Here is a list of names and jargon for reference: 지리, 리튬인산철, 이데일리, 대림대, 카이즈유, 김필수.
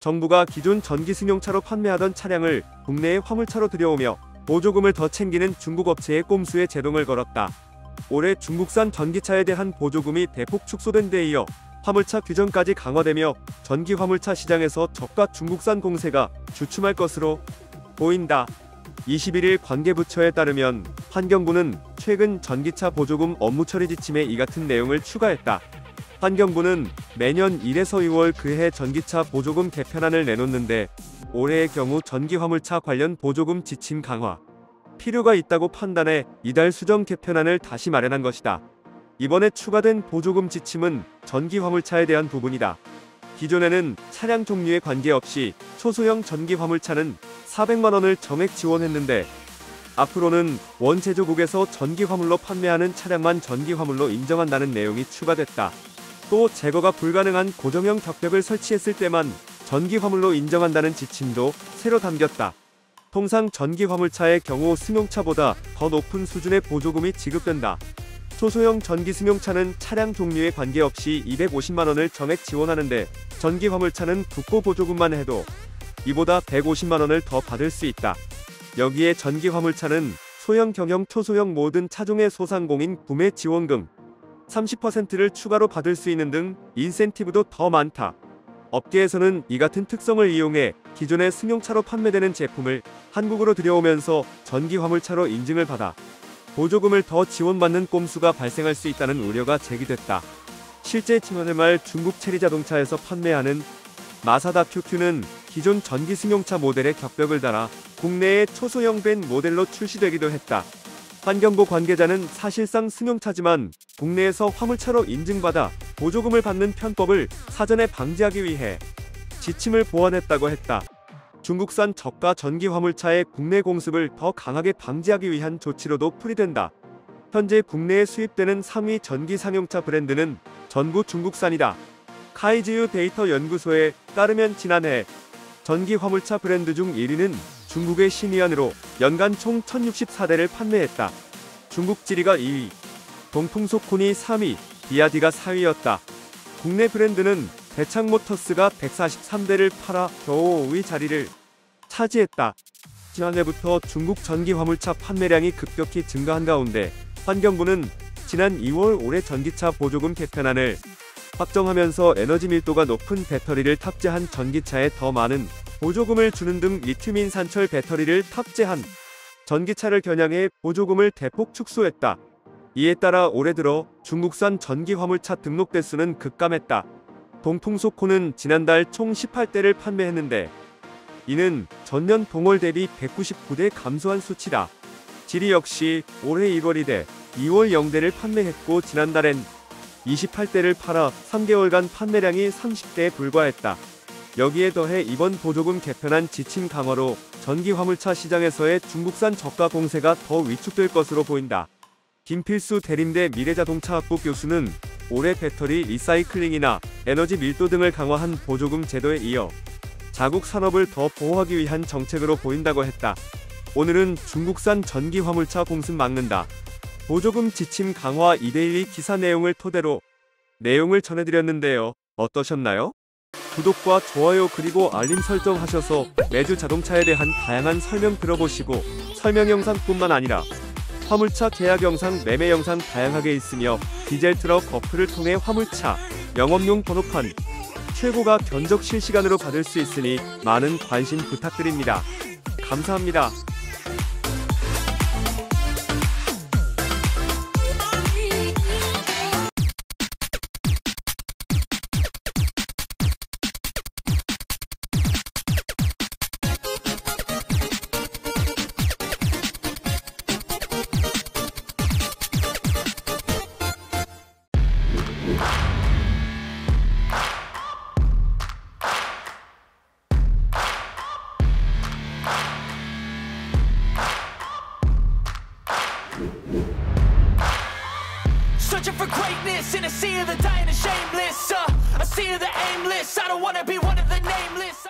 정부가 기존 전기승용차로 판매하던 차량을 국내의 화물차로 들여오며 보조금을 더 챙기는 중국 업체의 꼼수에 제동을 걸었다. 올해 중국산 전기차에 대한 보조금이 대폭 축소된 데 이어 화물차 규정까지 강화되며 전기 화물차 시장에서 저가 중국산 공세가 주춤할 것으로 보인다. 21일 관계부처에 따르면 환경부는 최근 전기차 보조금 업무 처리 지침에 이 같은 내용을 추가했다. 환경부는 매년 1에서 2월 그해 전기차 보조금 개편안을 내놓는데 올해의 경우 전기 화물차 관련 보조금 지침 강화 필요가 있다고 판단해 이달 수정 개편안을 다시 마련한 것이다. 이번에 추가된 보조금 지침은 전기 화물차에 대한 부분이다. 기존에는 차량 종류에 관계없이 초소형 전기 화물차는 400만원을 정액 지원했는데 앞으로는 원제조국에서 전기 화물로 판매하는 차량만 전기 화물로 인정한다는 내용이 추가됐다. 또 제거가 불가능한 고정형 격벽을 설치했을 때만 전기 화물로 인정한다는 지침도 새로 담겼다. 통상 전기 화물차의 경우 승용차보다 더 높은 수준의 보조금이 지급된다. 소소형 전기 승용차는 차량 종류에 관계없이 250만원을 정액 지원하는데 전기 화물차는 국고 보조금만 해도 이보다 150만원을 더 받을 수 있다. 여기에 전기 화물차는 소형, 경형, 초소형 모든 차종의 소상공인 구매 지원금 30%를 추가로 받을 수 있는 등 인센티브도 더 많다. 업계에서는 이 같은 특성을 이용해 기존의 승용차로 판매되는 제품을 한국으로 들여오면서 전기 화물차로 인증을 받아 보조금을 더 지원받는 꼼수가 발생할 수 있다는 우려가 제기됐다. 실제 지난해 말 중국 체리자동차에서 판매하는 마사다 큐큐는 기존 전기 승용차 모델의 격벽을 달아 국내의 초소형 밴 모델로 출시되기도 했다. 환경부 관계자는 사실상 승용차지만 국내에서 화물차로 인증받아 보조금을 받는 편법을 사전에 방지하기 위해 지침을 보완했다고 했다. 중국산 저가 전기 화물차의 국내 공습을 더 강하게 방지하기 위한 조치로도 풀이된다. 현재 국내에 수입되는 상위 전기 상용차 브랜드는 전부 중국산이다. 카이즈유 데이터 연구소에 따르면 지난해 전기 화물차 브랜드 중 1위는 중국의 신이안으로 연간 총 1064대를 판매했다. 중국 지리가 2위, 동풍소콘이 3위, 비아디가 4위였다. 국내 브랜드는 대창모터스가 143대를 팔아 겨우 5위 자리를 차지했다. 지난해부터 중국 전기 화물차 판매량이 급격히 증가한 가운데 환경부는 지난 2월 올해 전기차 보조금 개편안을 확정하면서 에너지 밀도가 높은 배터리를 탑재한 전기차에 더 많은 보조금을 주는 등 리튬인산철 배터리를 탑재한 전기차를 겨냥해 보조금을 대폭 축소했다. 이에 따라 올해 들어 중국산 전기 화물차 등록 대수는 급감했다. 동풍소코는 지난달 총 18대를 판매했는데 이는 전년 동월 대비 199대 감소한 수치다. 지리 역시 올해 1월 2대, 2월 0대를 판매했고 지난달엔 28대를 팔아 3개월간 판매량이 30대에 불과했다. 여기에 더해 이번 보조금 개편안 지침 강화로 전기 화물차 시장에서의 중국산 저가 공세가 더 위축될 것으로 보인다. 김필수 대림대 미래자동차학부 교수는 올해 배터리 리사이클링이나 에너지 밀도 등을 강화한 보조금 제도에 이어 자국 산업을 더 보호하기 위한 정책으로 보인다고 했다. 오늘은 중국산 전기 화물차 공습 막는다. 보조금 지침 강화 이데일리 기사 내용을 토대로 내용을 전해드렸는데요. 어떠셨나요? 구독과 좋아요 그리고 알림 설정 하셔서 매주 자동차에 대한 다양한 설명 들어보시고 설명 영상뿐만 아니라 화물차 계약 영상, 매매 영상 다양하게 있으며 디젤 트럭 어플을 통해 화물차, 영업용 번호판, 최고가 견적 실시간으로 받을 수 있으니 많은 관심 부탁드립니다. 감사합니다. Searching for greatness in a sea of the dying and shameless. A sea of the aimless. I don't wanna be one of the nameless.